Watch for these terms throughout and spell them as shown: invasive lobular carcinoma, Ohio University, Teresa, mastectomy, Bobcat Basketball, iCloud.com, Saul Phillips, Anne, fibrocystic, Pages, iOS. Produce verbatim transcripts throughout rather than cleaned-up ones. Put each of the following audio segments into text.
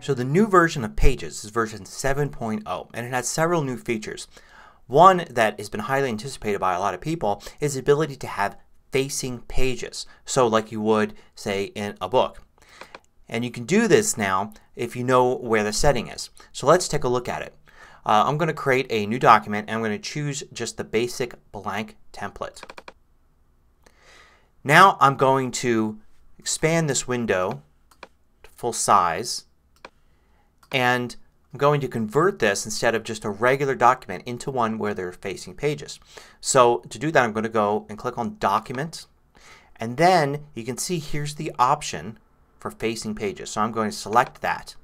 So the new version of Pages is version seven point oh, and it has several new features. One that has been highly anticipated by a lot of people is the ability to have facing pages. So like you would say in a book. And you can do this now if you know where the setting is. So let's take a look at it. Uh, I'm going to create a new document and I'm going to choose just the basic blank template. Now I'm going to expand this window to full size. And I'm going to convert this instead of just a regular document into one where they're facing pages. So to do that I'm going to go and click on Document, and then you can see here's the option for facing pages. So I'm going to select that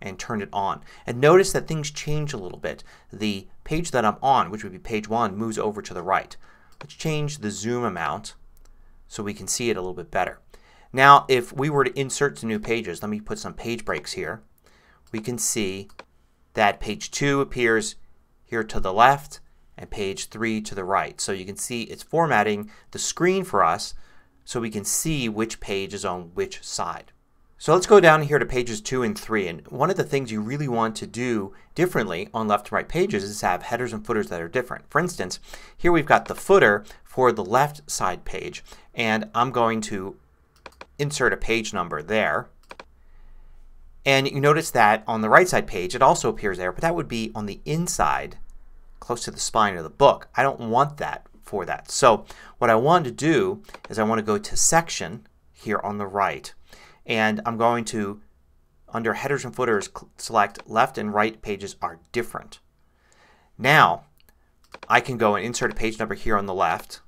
and turn it on. And notice that things change a little bit. The page that I'm on, which would be page one, moves over to the right. Let's change the zoom amount so we can see it a little bit better. Now if we were to insert some new pages, let me put some page breaks here. We can see that page two appears here to the left and page three to the right. So you can see it's formatting the screen for us so we can see which page is on which side. So let's go down here to pages two and three. And one of the things you really want to do differently on left and right pages is have headers and footers that are different. For instance, here we've got the footer for the left side page, and I'm going to insert a page number there. And you notice that on the right side page it also appears there, but that would be on the inside close to the spine of the book. I don't want that for that. So what I want to do is I want to go to Section here on the right, and I'm going to, under Headers and Footers, select Left and Right Pages Are Different. Now I can go and insert a page number here on the left.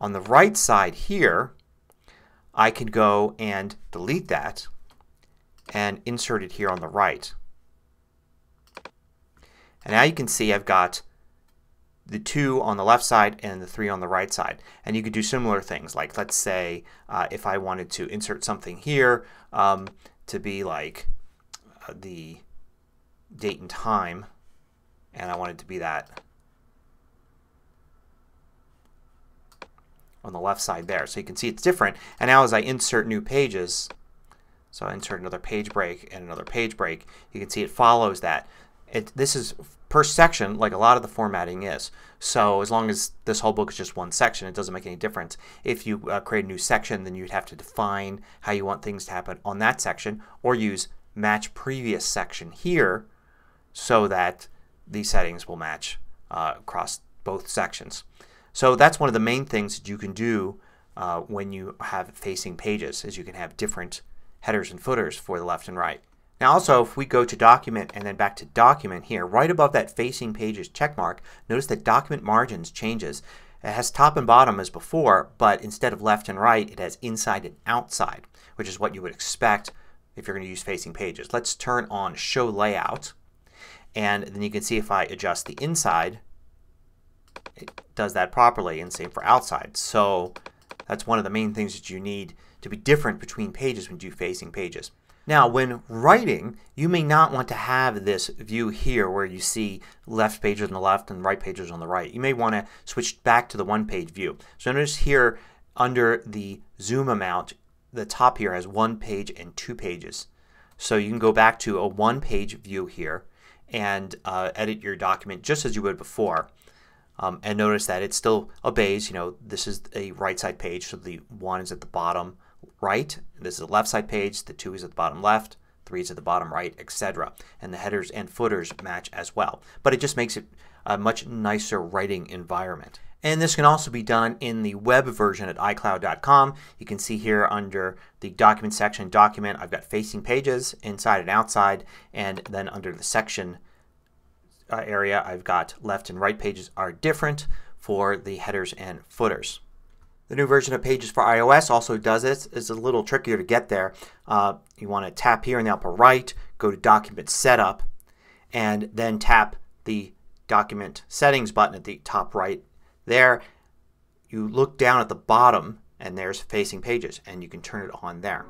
On the right side here I can go and delete that and insert it here on the right. And now you can see I've got the two on the left side and the three on the right side. And you could do similar things, like let's say uh, if I wanted to insert something here um, to be like uh, the date and time, and I wanted to be that on the left side there. So you can see it's different. And now as I insert new pages, so I insert another page break and another page break, you can see it follows that. It, this is per section, like a lot of the formatting is. So as long as this whole book is just one section, it doesn't make any difference. If you uh, create a new section, then you'd have to define how you want things to happen on that section, or use match previous section here so that these settings will match uh, across both sections. So that's one of the main things that you can do uh, when you have facing pages, is you can have different headers and footers for the left and right. Now also, if we go to Document and then back to Document here, right above that Facing Pages check mark, notice that Document Margins changes. It has top and bottom as before, but instead of left and right it has inside and outside, which is what you would expect if you're going to use facing pages. Let's turn on Show Layout, and then you can see if I adjust the inside it does that properly, and same for outside. So that's one of the main things that you need to be different between pages when you do facing pages. Now when writing, you may not want to have this view here where you see left pages on the left and right pages on the right. You may want to switch back to the one page view. So notice here under the zoom amount, the top here has one page and two pages. So you can go back to a one page view here and uh, edit your document just as you would before. Um, and notice that it still obeys, you know, this is a right side page, so the one is at the bottom right. This is a left side page, the two is at the bottom left, three is at the bottom right, et cetera. And the headers and footers match as well. But it just makes it a much nicer writing environment. And this can also be done in the web version at i cloud dot com. You can see here under the document section, document, I've got facing pages, inside and outside, and then under the section Uh, area I've got left and right pages are different for the headers and footers. The new version of Pages for iOS also does this. It's a little trickier to get there. Uh, you want to tap here in the upper right, go to Document Setup, and then tap the Document Settings button at the top right there. You look down at the bottom and there's Facing Pages, and you can turn it on there.